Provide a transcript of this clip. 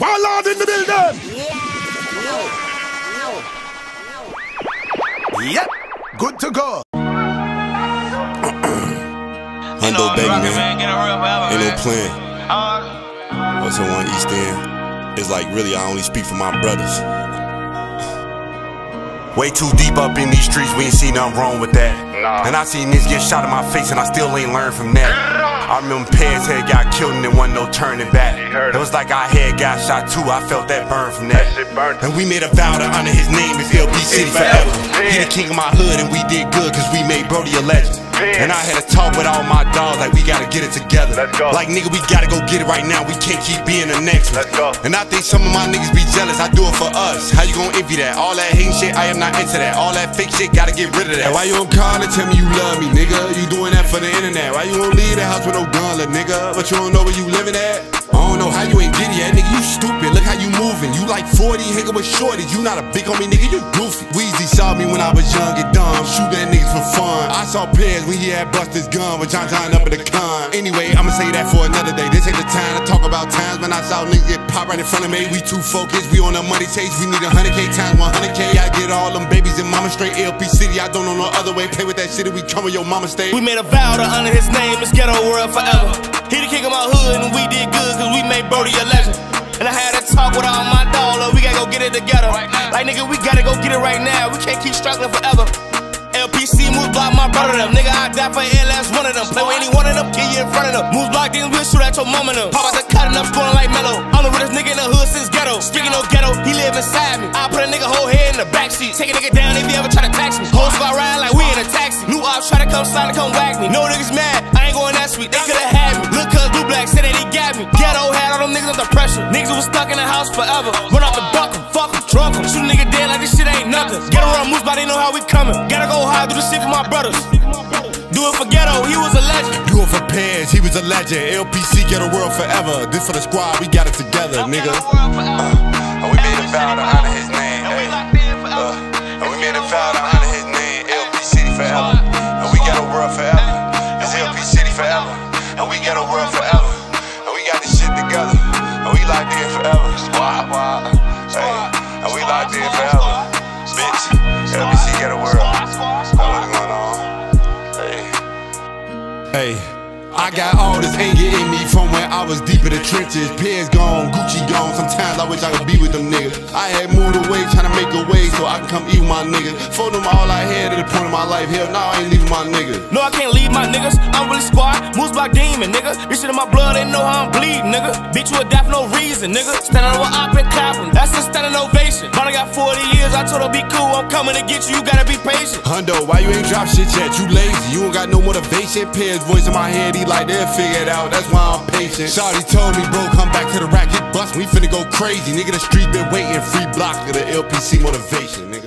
Warlord in the building! Yep, good to go. Hundo beg man, ain't no plan. What's the one East End? It's like really I only speak for my brothers. Way too deep up in these streets, we ain't seen nothing wrong with that. And I seen this get shot in my face and I still ain't learned from that. I remember Pez head got killed and there wasn't no turning back. It was like our head got shot too, I felt that burn from that. And we made a vow to honor his name as LBC forever. He the king of my hood and we did good cause we made Brody a legend. And I had a talk with all my dogs like we gotta get it together. Like nigga we gotta go get it right now, we can't keep being the next one. And I think some of my niggas be jealous, I do it for us. How you gonna envy that? All that hating shit, I am not into that. All that fake shit, gotta get rid of that. And why you don't call and tell me you love me, nigga? You doing that for the internet. Why you don't leave the house with no gun, little nigga? But you don't know where you living at? I don't know how you ain't get it yet, nigga, you stupid. Look how you moving, you like 40, hanging with shorty. You not a big homie, nigga, you goofy. Weezy saw me when I was young and dumb, shooting niggas for fun. I saw Pez when he had bust his gun with John up in the con. Anyway, I'ma say that for another day. This ain't the time to talk about times when I saw niggas get popped right in front of me. We too focused, we on the money chase. We need 100K times 100K. I get all them babies and mama straight LP City. I don't know no other way. Play with that shit if we come with your mama stay. We made a vow to honor his name. It's ghetto world forever. He the king of my hood and we did good cause we made Brody a legend. And I had a talk with all my dogs. We gotta go get it together. Like nigga, we gotta go get it right now. We can't keep struggling forever. LPC, move block, my brother them. Nigga, I die for every last one of them. Play with any one of them, get you in front of them. Move block, then we'll shoot at your mom and them. Pop out the cut and I'm scoring like Mello. I'm the realest nigga in the hood since ghetto. Speaking of ghetto, he live inside me. I put a nigga whole head in the backseat. Take a nigga down if he ever try to tax me. Whole spot ride like we in a taxi. New ops try to come sign to come whack me. No niggas mad, I ain't going that sweet. They coulda had me. Look, cuz blue black said that he got me. Ghetto had all them niggas under pressure. Niggas was stuck in the house forever. Run off the buck em, fuck em, drunk em. Shoot a nigga dead like this shit ain't nothing. Ghetto run moves, but they know how we coming. Gotta go hard, do the shit for my brothers. Do it for Ghetto, he was a legend. Do it for Pez, he was a legend. LPC, Ghetto world forever. This for the squad, we got it together, nigga. And we made a vow to honor his name. And we made a vow to honor his name. LPC forever. And we Ghetto world forever. It's LPC forever. And we Ghetto world forever. And we got this shit together. And we locked in forever. Squad, and we locked in forever. Bitch, LPC Ghetto world. Hey, I got all this anger in me from when I was deep in the trenches. Pez gone, Gucci gone, sometimes I wish I could be with them niggas. I had moved away, trying to make a way so I can come eat with my niggas. For them all I had at the point of my life, hell no, I ain't leaving my niggas. No, I can't leave my niggas, I'm really squad, moves by demon, nigga. This shit in my blood, they know how I'm bleeding, nigga. Bitch, you a die for no reason, nigga. Standing over op and clapping, that's a standing ovation. Bonnie got 40 years, I told her be cool, I'm coming to get you, you gotta be patient. Hundo, why you ain't drop shit yet, you lazy, you ain't got no motivation. Pez voice in my head, he like they'll figure it out, that's why I'm patient. Shawty told me, bro, come back to the rack, hit bust, we finna go crazy. Nigga, the street been waiting, free block of the LPC motivation, nigga.